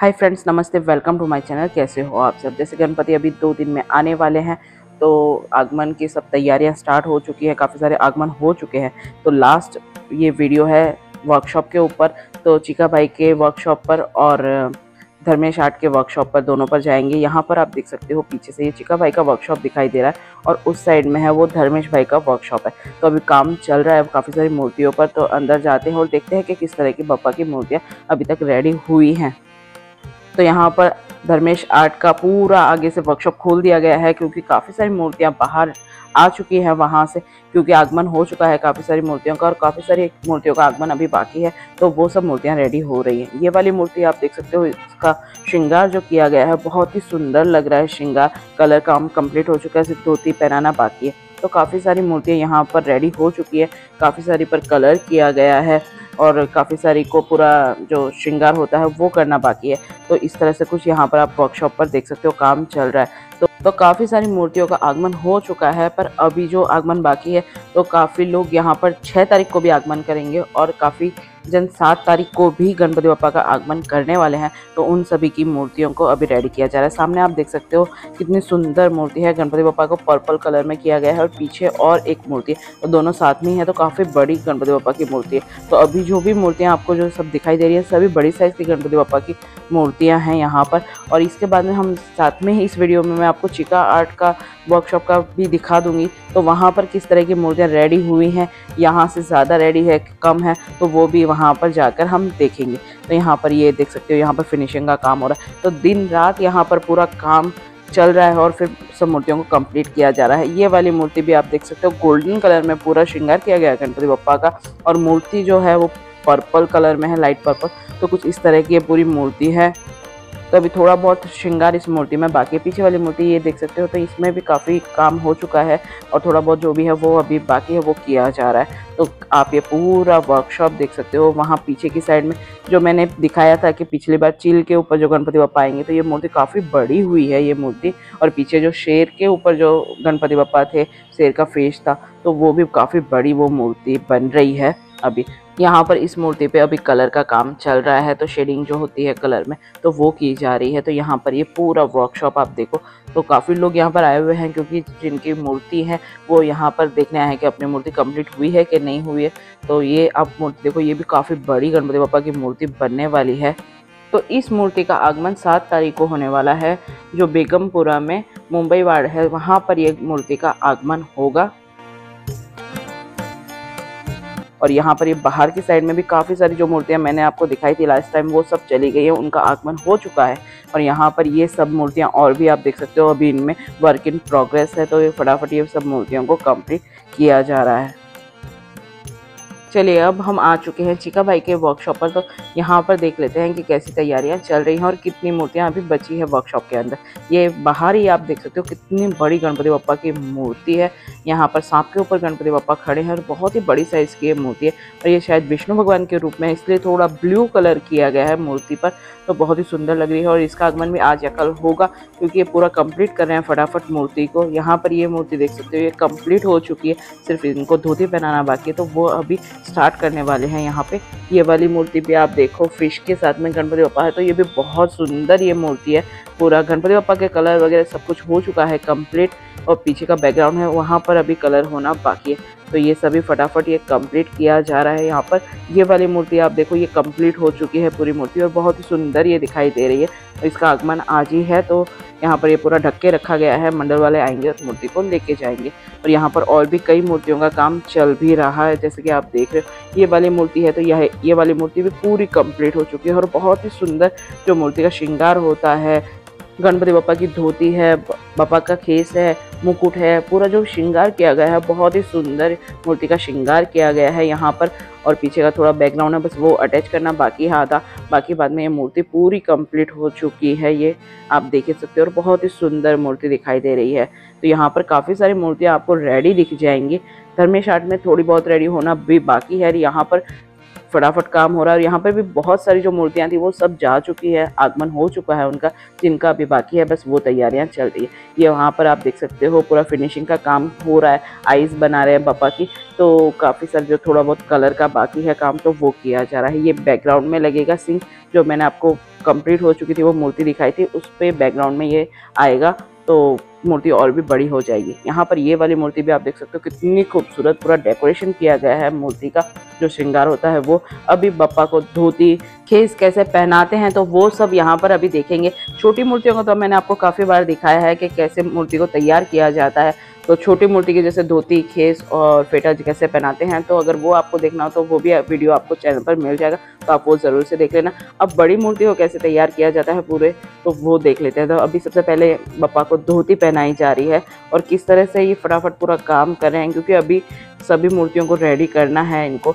हाय friends, नमस्ते, welcome to my channel. कैसे हो आप सब? जैसे गणपति अभी 2 दिन में आने वाले हैं तो आगमन की सब तैयारियां स्टार्ट हो चुकी है। काफ़ी सारे आगमन हो चुके हैं। तो लास्ट ये वीडियो है वर्कशॉप के ऊपर, तो चिका भाई के वर्कशॉप पर और धर्मेश आर्ट के वर्कशॉप पर, दोनों पर जाएंगे। यहाँ पर आप देख सकते हो पीछे से ये चिका भाई का वर्कशॉप दिखाई दे रहा है और उस साइड में है वो धर्मेश भाई का वर्कशॉप है। तो अभी काम चल रहा है काफ़ी सारी मूर्तियों पर। तो अंदर जाते हैं और देखते हैं कि किस तरह की बप्पा की मूर्तियाँ अभी तक रेडी हुई हैं। तो यहाँ पर धर्मेश आर्ट का पूरा आगे से वर्कशॉप खोल दिया गया है क्योंकि काफ़ी सारी मूर्तियाँ बाहर आ चुकी हैं वहाँ से, क्योंकि आगमन हो चुका है काफ़ी सारी मूर्तियों का और काफ़ी सारी मूर्तियों का आगमन अभी बाकी है। तो वो सब मूर्तियाँ रेडी हो रही हैं। ये वाली मूर्ति आप देख सकते हो, इसका श्रृंगार जो किया गया है बहुत ही सुंदर लग रहा है। श्रृंगार कलर काम कंप्लीट हो चुका है, सिर्फ धोती पहनाना बाकी है। तो काफ़ी सारी मूर्तियाँ यहाँ पर रेडी हो चुकी है। काफ़ी सारी पर कलर किया गया है और काफ़ी सारी को पूरा जो श्रृंगार होता है वो करना बाकी है। तो इस तरह से कुछ यहाँ पर आप वर्कशॉप पर देख सकते हो काम चल रहा है। तो काफ़ी सारी मूर्तियों का आगमन हो चुका है, पर अभी जो आगमन बाकी है तो काफ़ी लोग यहाँ पर 6 तारीख को भी आगमन करेंगे और काफ़ी जन 7 तारीख को भी गणपति बप्पा का आगमन करने वाले हैं। तो उन सभी की मूर्तियों को अभी रेडी किया जा रहा है। सामने आप देख सकते हो कितनी सुंदर मूर्ति है। गणपति बप्पा को पर्पल कलर में किया गया है और पीछे और एक मूर्ति है। तो दोनों साथ में है, तो काफ़ी बड़ी गणपति बप्पा की मूर्ति है। तो अभी जो भी मूर्तियाँ आपको जो सब दिखाई दे रही है सभी बड़ी साइज़ की गणपति बप्पा की मूर्तियाँ हैं यहाँ पर। और इसके बाद में हम साथ में ही इस वीडियो में मैं आपको चिका आर्ट का वर्कशॉप का भी दिखा दूँगी। तो वहाँ पर किस तरह की मूर्तियाँ रेडी हुई हैं, यहाँ से ज़्यादा रेडी है कम है, तो वो भी वहाँ पर जाकर हम देखेंगे। तो यहाँ पर ये देख सकते हो, यहाँ पर फिनिशिंग का काम हो रहा है। तो दिन रात यहाँ पर पूरा काम चल रहा है और फिर सब मूर्तियों को कंप्लीट किया जा रहा है। ये वाली मूर्ति भी आप देख सकते हो, गोल्डन कलर में पूरा श्रृंगार किया गया है गणपति बप्पा का और मूर्ति जो है वो पर्पल कलर में है, लाइट पर्पल। तो कुछ इस तरह की ये पूरी मूर्ति है। तो अभी थोड़ा बहुत श्रृंगार इस मूर्ति में बाकी है। पीछे वाली मूर्ति ये देख सकते हो, तो इसमें भी काफ़ी काम हो चुका है और थोड़ा बहुत जो भी है वो अभी बाकी है वो किया जा रहा है। तो आप ये पूरा वर्कशॉप देख सकते हो। वहाँ पीछे की साइड में जो मैंने दिखाया था कि पिछली बार चील के ऊपर जो गणपति बप्पा आएंगे, तो ये मूर्ति काफ़ी बड़ी हुई है ये मूर्ति। और पीछे जो शेर के ऊपर जो गणपति बप्पा थे, शेर का फेस था, तो वो भी काफ़ी बड़ी वो मूर्ति बन रही है। अभी यहाँ पर इस मूर्ति पे अभी कलर का काम चल रहा है, तो शेडिंग जो होती है कलर में तो वो की जा रही है। तो यहाँ पर ये पूरा वर्कशॉप आप देखो। तो काफ़ी लोग यहाँ पर आए हुए हैं क्योंकि जिनकी मूर्ति है वो यहाँ पर देखने आए हैं कि अपनी मूर्ति कंप्लीट हुई है कि नहीं हुई है। तो ये आप मूर्ति देखो, ये भी काफ़ी बड़ी गणपति बप्पा की मूर्ति बनने वाली है। तो इस मूर्ति का आगमन 7 तारीख को होने वाला है, जो बेगमपुरा में मुंबई वार्ड है वहाँ पर ये मूर्ति का आगमन होगा। और यहाँ पर ये बाहर की साइड में भी काफ़ी सारी जो मूर्तियाँ मैंने आपको दिखाई थी लास्ट टाइम वो सब चली गई है, उनका आगमन हो चुका है। और यहाँ पर ये सब मूर्तियाँ और भी आप देख सकते हो, अभी इनमें वर्क इन प्रोग्रेस है। तो ये फटाफट ये सब मूर्तियों को कंप्लीट किया जा रहा है। चलिए अब हम आ चुके हैं चिका भाई के वर्कशॉप पर। तो यहाँ पर देख लेते हैं कि कैसी तैयारियाँ चल रही हैं और कितनी मूर्तियाँ अभी बची है वर्कशॉप के अंदर। ये बाहर ही आप देख सकते हो कितनी बड़ी गणपति बप्पा की मूर्ति है। यहाँ पर सांप के ऊपर गणपति बप्पा खड़े हैं और बहुत ही बड़ी साइज़ की ये मूर्ति है। और ये शायद विष्णु भगवान के रूप में, इसलिए थोड़ा ब्लू कलर किया गया है मूर्ति पर। तो बहुत ही सुंदर लग रही है और इसका आगमन भी आज या कल होगा क्योंकि ये पूरा कंप्लीट कर रहे हैं फटाफट मूर्ति को। यहाँ पर ये मूर्ति देख सकते हो, ये कंप्लीट हो चुकी है, सिर्फ इनको धोती पहनाना बाकी है। तो वो अभी स्टार्ट करने वाले हैं यहाँ पे। ये वाली मूर्ति भी आप देखो, फिश के साथ में गणपति बप्पा है। तो ये भी बहुत सुंदर ये मूर्ति है। पूरा गणपति बप्पा के कलर वगैरह सब कुछ हो चुका है कंप्लीट और पीछे का बैकग्राउंड है वहाँ पर अभी कलर होना बाकी है। तो ये सभी फटाफट ये कंप्लीट किया जा रहा है यहाँ पर। ये वाली मूर्ति आप देखो, ये कंप्लीट हो चुकी है पूरी मूर्ति और बहुत ही सुंदर ये दिखाई दे रही है। तो इसका आगमन आज ही है। तो यहाँ पर ये पूरा ढक के रखा गया है, मंडल वाले आएंगे और मूर्ति को लेके जाएंगे। और यहाँ पर और भी कई मूर्तियों का काम चल भी रहा है जैसे कि आप देख रहे हो। ये वाली मूर्ति है, तो यह ये वाली मूर्ति भी पूरी कंप्लीट हो चुकी है और बहुत ही सुंदर जो मूर्ति का श्रृंगार होता है, गणपति बप्पा की धोती है, बप्पा का खेस है, मुकुट है, पूरा जो श्रृंगार किया गया है बहुत ही सुंदर मूर्ति का श्रृंगार किया गया है यहाँ पर। और पीछे का थोड़ा बैकग्राउंड है, बस वो अटैच करना बाकी है आधा, बाकी बाद में ये मूर्ति पूरी कंप्लीट हो चुकी है। ये आप देख सकते हो और बहुत ही सुंदर मूर्ति दिखाई दे रही है। तो यहाँ पर काफ़ी सारी मूर्तियाँ आपको रेडी दिख जाएंगी। धर्मेश आर्ट में थोड़ी बहुत रेडी होना भी बाकी है। यहाँ पर फटाफट काम हो रहा है। और यहाँ पर भी बहुत सारी जो मूर्तियाँ थी वो सब जा चुकी है, आगमन हो चुका है उनका, जिनका अभी बाकी है बस वो तैयारियाँ चल रही है। ये वहाँ पर आप देख सकते हो पूरा फिनिशिंग का काम हो रहा है, आइस बना रहे हैं पापा की, तो काफ़ी सारे जो थोड़ा बहुत कलर का बाकी है काम तो वो किया जा रहा है। ये बैकग्राउंड में लगेगा सिंह, जो मैंने आपको कंप्लीट हो चुकी थी वो मूर्ति दिखाई थी उस पर बैकग्राउंड में ये आएगा, तो मूर्ति और भी बड़ी हो जाएगी। यहाँ पर ये वाली मूर्ति भी आप देख सकते हो कितनी खूबसूरत पूरा डेकोरेशन किया गया है। मूर्ति का जो श्रृंगार होता है वो अभी बप्पा को धोती खेस कैसे पहनाते हैं तो वो सब यहाँ पर अभी देखेंगे। छोटी मूर्तियों को तो मैंने आपको काफ़ी बार दिखाया है कि कैसे मूर्ति को तैयार किया जाता है, तो छोटी मूर्ति की जैसे धोती खेस और फेटा कैसे पहनाते हैं, तो अगर वो आपको देखना हो तो वो भी वीडियो आपको चैनल पर मिल जाएगा, तो आप वो ज़रूर से देख लेना। अब बड़ी मूर्ति को कैसे तैयार किया जाता है पूरे तो वो देख लेते हैं। तो अभी सबसे पहले बप्पा को धोती पहनाई जा रही है और किस तरह से ये फटाफट पूरा काम कर रहे हैं, क्योंकि अभी सभी मूर्तियों को रेडी करना है इनको।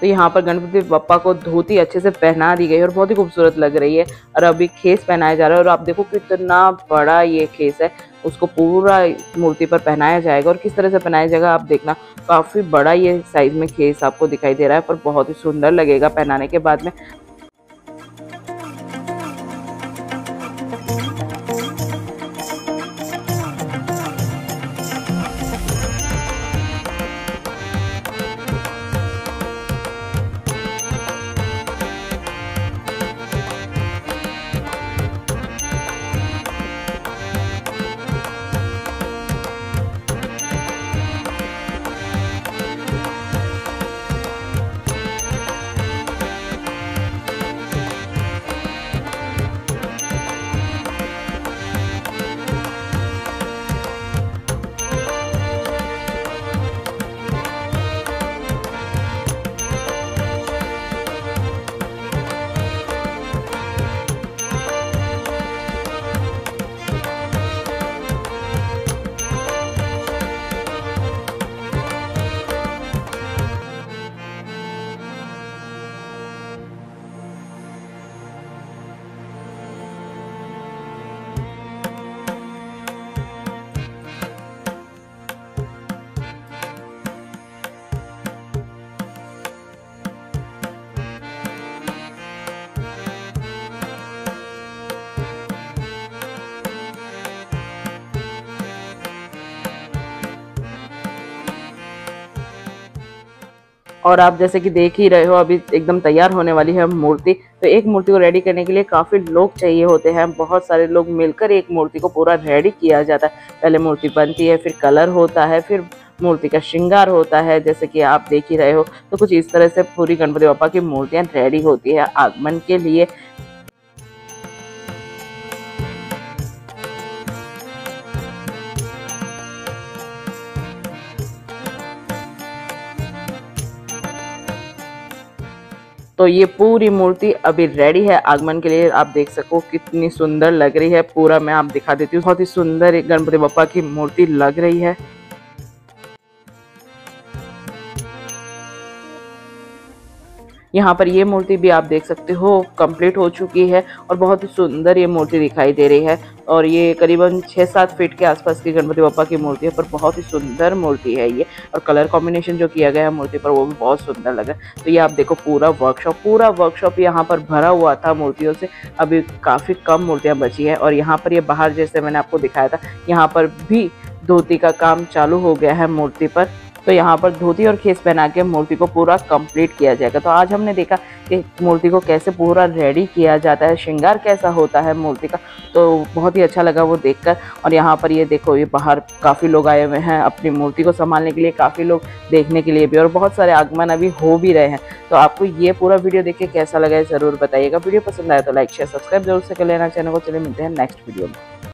तो यहाँ पर गणपति बप्पा को धोती अच्छे से पहना दी गई है और बहुत ही खूबसूरत लग रही है। और अभी खेस पहनाया जा रहा है और आप देखो कितना बड़ा ये खेस है, उसको पूरा मूर्ति पर पहनाया जाएगा। और किस तरह से पहनाया जाएगा आप देखना, काफ़ी बड़ा ये साइज में खेस आपको दिखाई दे रहा है, पर बहुत ही सुंदर लगेगा पहनाने के बाद में। और आप जैसे कि देख ही रहे हो अभी एकदम तैयार होने वाली है मूर्ति। तो एक मूर्ति को रेडी करने के लिए काफ़ी लोग चाहिए होते हैं, बहुत सारे लोग मिलकर एक मूर्ति को पूरा रेडी किया जाता है। पहले मूर्ति बनती है, फिर कलर होता है, फिर मूर्ति का श्रृंगार होता है, जैसे कि आप देख ही रहे हो। तो कुछ इस तरह से पूरी गणपति बापा की मूर्तियां रेडी होती है आगमन के लिए। तो ये पूरी मूर्ति अभी रेडी है आगमन के लिए। आप देख सको कितनी सुंदर लग रही है। पूरा मैं आप दिखा देती हूँ, बहुत ही सुंदर गणपति बप्पा की मूर्ति लग रही है। यहाँ पर ये मूर्ति भी आप देख सकते हो कंप्लीट हो चुकी है और बहुत ही सुंदर ये मूर्ति दिखाई दे रही है। और ये करीबन 6-7 फीट के आसपास की गणपति बप्पा की मूर्ति है, पर बहुत ही सुंदर मूर्ति है ये। और कलर कॉम्बिनेशन जो किया गया है मूर्ति पर वो भी बहुत सुंदर लगा। तो ये आप देखो पूरा वर्कशॉप यहाँ पर भरा हुआ था मूर्तियों से। अभी काफ़ी कम मूर्तियाँ बची हैं। और यहाँ पर ये बाहर जैसे मैंने आपको दिखाया था, यहाँ पर भी धोती का काम चालू हो गया है मूर्ति पर। तो यहाँ पर धोती और खेस पहना के मूर्ति को पूरा कंप्लीट किया जाएगा। तो आज हमने देखा कि मूर्ति को कैसे पूरा रेडी किया जाता है, श्रृंगार कैसा होता है मूर्ति का। तो बहुत ही अच्छा लगा वो देखकर। और यहाँ पर ये देखो, ये बाहर काफ़ी लोग आए हुए हैं अपनी मूर्ति को संभालने के लिए, काफ़ी लोग देखने के लिए भी, और बहुत सारे आगमन अभी हो भी रहे हैं। तो आपको ये पूरा वीडियो देख के कैसा लगा है ज़रूर बताइएगा। वीडियो पसंद आए तो लाइक शेयर सब्सक्राइब जरूर से कर लेना चैनल को। चलिए मिलते हैं नेक्स्ट वीडियो में।